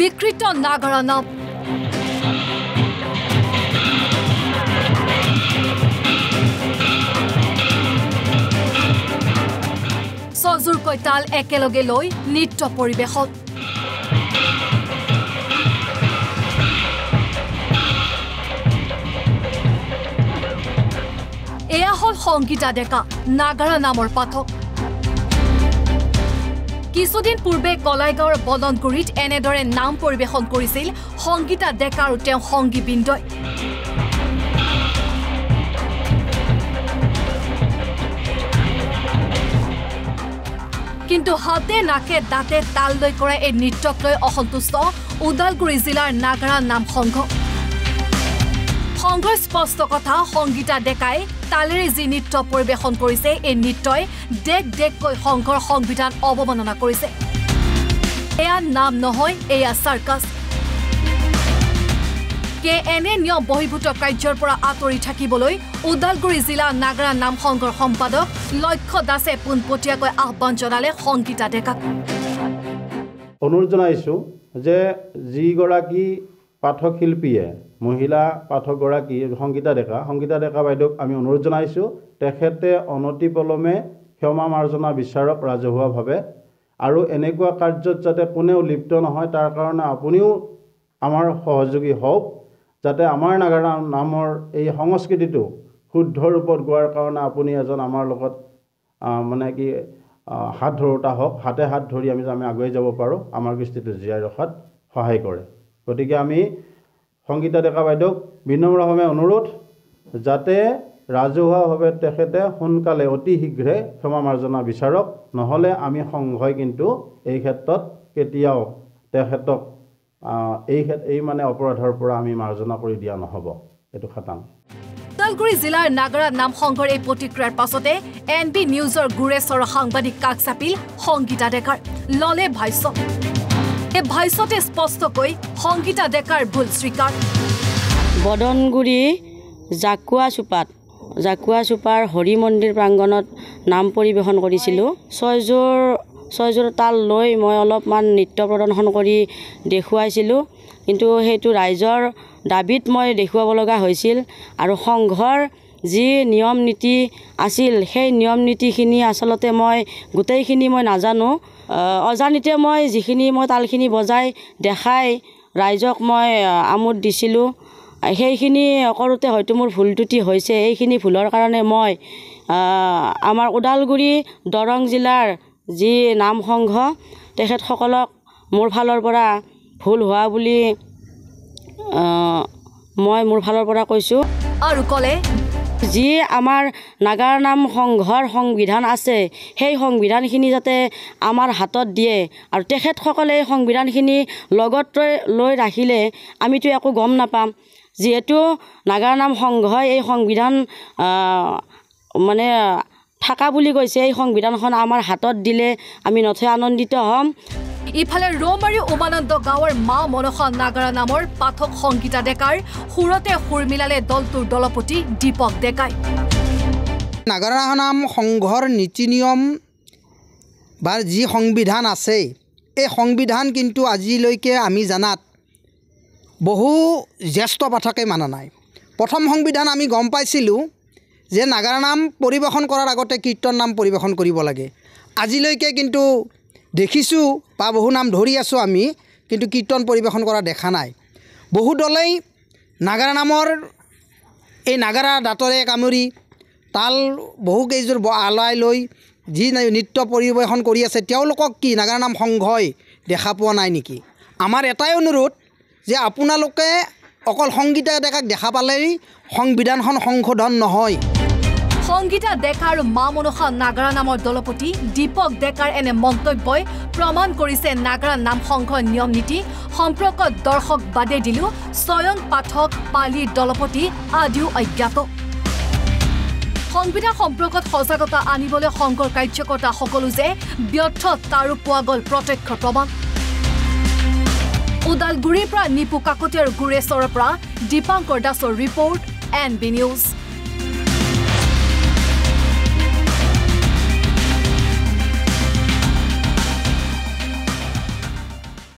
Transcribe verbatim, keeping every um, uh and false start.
বিকৃত নাগৰা নাম সজুৰ কৈতাল একেলগে লৈ নৃত্য পৰিবেশত এয়া হল সংগীতা ডেকা নাগৰা নামৰ পাঠক কিছুদিন পূৰ্বে কলাইগাঁৱৰ বদনগুৰিত এনেদৰে নাম পৰিবেশন কৰিছিল সংগীতা ডেকা আৰু তেওঁ সংগীবৃন্দই কিন্তু হাতে নাকে দাঁতে তাল লৈ কৰা এই নৃত্যক লৈ অসন্তুষ্ট ওদালগুৰি জিলাৰ নাগৰা নাম সংঘ সংঘৰ স্পষ্ট কথা সংগীতা ডেকাই তালেৰে যি নৃত্য পৰিবেশন কৰিছে এই নৃত্যই ডেক ডেককৈ সংঘৰ সংবিধান অৱমাননা কৰিছে এয়া নাম নহয় এয়া সাৰ্কাস কে এনে নিয়ম বহিভূত কাৰ্যৰ পৰা আঁতৰি থাকিবলৈ ওদালগুৰি জিলা নাগৰা নাম সংঘৰ সম্পাদক লক্ষ্য দাসে পোনপটীয়াকৈ আহ্বান জনালে সংগীতা ডেকাক অনুৰোধ জনাইছো যে যিগৰাকী পাঠক শিল্পীয়ে মহিলা পাঠক গৰাকী সংগীতা ডেকা সংগীতা ডেকা বাইদেউক আমি অনুৰোধ জনাইছো তেখেতে অনতি পলমে ক্ষমা মাৰ্জনা বিচাৰক ৰাজহুৱাভাৱে আৰু এনেকুৱা কাৰ্যত যাতে কোনেও লিপ্ত নহয় তাৰ কাৰণে আপুনিও আমাৰ সহযোগী হওক যাতে আমাৰ নাগৰা নামৰ এই সংস্কৃতিটো শুদ্ধ ৰূপত গোৱাৰ কাৰণে আপুনি এজন আমাৰ লগত মানে কি হাত ধৰোতা হওক হাতে হাত ধৰি আমি আমি আগুৱাই যাব পাৰো আমাৰ কৃষ্টিটো জীয়াই ৰখাত সহায় কৰে গতিকে আমি সংগীতা ডেকা বাইদেউক বিনম্ৰভাৱে অনুৰোধ যাতে ৰাজহুৱাভাৱে তেখেতে সোনকালে অতি শীঘ্ৰে ক্ষমা মাৰ্জনা বিচাৰক নহলে আমি সংঘই কিন্তু এই ক্ষেত্ৰত কেতিয়াও তেখেতক এই এই মানে অপৰাধৰ পৰা আমি মাৰ্জনা কৰি দিয়া নহব এটো খতম ওদালগুৰি জিলাৰ নাগৰা নাম সংঘৰ এই প্ৰতিক্ৰিয়াৰ পাছতে এনবি নিউজৰ গুৰেশৰ সাংবাদিক কাক চাপিল সংগীতা ডেকাৰ ললে ভাইছ এ ভাইসতে স্পষ্ট কই সংগীতা ডেকাৰ ভুল স্বীকাৰ বদনগুৰি জাকুয়া সুপাত জাকুয়া সুপাৰ হৰি মন্দিৰ প্ৰাংগণত নাম পৰিবেশন কৰিছিলো ছয়জোৰ ছয়জোৰ তাল লৈ মই অলপমান নৃত্য প্ৰদৰ্শন কৰি দেখুৱাইছিলো কিন্তু হেতু ৰাইজৰ দাবিত মই দেখুৱাব লগা হৈছিল আৰু সংঘৰ যি নিয়ম নীতি আছিল সেই নিয়ম নীতিখিনি আসলতে মই গুটেইখিনি মই নাজানো অজানিতে মই যিখিনি মই তালখিনি বজাই দেখাই ৰাইজক মই আমোদ দিছিলোঁ সেইখিনি কৰোঁতে হয়তো মোৰ ভুল ত্ৰুটি হৈছে এইখিনি ভুলৰ কাৰণে মই আমাৰ ওদালগুৰি দৰং জিলাৰ যি নাম সংঘ তেখেতসকলক মোৰ ফালৰ পৰা ভুল হোৱা বুলি মই মোৰ ফালৰ পৰা কৈছোঁ আৰু ক'লে যি আমাৰ নাগৰা নাম সংঘৰ সংবিধান আছে সেই সংবিধানখিনি যাতে আমাৰ হাতত দিয়ে আৰু তেখেতসকলে এই সংবিধানখিনি লগত লৈ ৰাখিলে আমিতো একো গম নাপাম যিহেতু নাগৰা নাম সংঘই এই সংবিধান মানে থাকা বুলি কৈছে এই সংবিধানখন আমাৰ হাতত দিলে আমি নথৈ আনন্দিত হ'ম ইফালে ৰৌমাৰী উমানন্দ গাঁৱৰ মা মনসা নাগৰা নামৰ পাঠক সংগীতা ডেকাৰ সুৰতে সুৰ মিলালে দলটোৰ দলপতি দীপক ডেকাই নাগৰা নাম সংঘৰ নীতি নিয়ম বা যি সংবিধান আছে এই সংবিধান কিন্তু আজিলৈকে আমি জানাত বহু জ্যেষ্ঠ পাঠকে মানা নাই প্ৰথম সংবিধান আমি গম পাইছিলোঁ যে নাগৰা নাম পৰিবেশন কৰাৰ আগতে কীৰ্তন নাম পৰিবেশন কৰিব লাগে আজিলৈকে কিন্তু দেখিছোঁ বা বহু নাম ধৰি আছোঁ আমি কিন্তু কীৰ্তন পৰিবেশন কৰা দেখা নাই বহু দলেই নাগৰা নামৰ এই নাগৰা দাঁতৰে কামুৰি তাল বহুকেইযোৰ আলাই লৈ যি নৃত্য পৰিৱেশন কৰি আছে তেওঁলোকক কি নাগৰা নাম সংঘই দেখা পোৱা নাই নেকি আমাৰ এটাই অনুৰোধ যে আপোনালোকে অকল সংগীতা ডেকাক দেখা পালেই সংবিধানখন সংশোধন নহয় সংগীতা ডেকা আৰু মা মনসা নাগৰা নামৰ দলপতি দীপক ডেকাৰ এনে মন্তব্যই প্ৰমাণ কৰিছে নাগৰা নাম সংঘৰ নিয়ম নীতি সম্পৰ্কত দৰ্শক বাদে দিলেও স্বয়ং পাঠক পালি দলপতি আদিও অজ্ঞাত সংবিধান সম্পৰ্কত সজাগতা আনিবলৈ সংঘৰ কাৰ্যকৰ্তা সকলো যে ব্যৰ্থ তাৰো পোৱা গ'ল প্ৰত্যক্ষ প্ৰমাণ ওদালগুৰিৰ পৰা নিপু কাকতি আৰু গুৰেশ্বৰৰ পৰা দীপাংকৰ দাসৰ ৰিপৰ্ট এন বি নিউজ।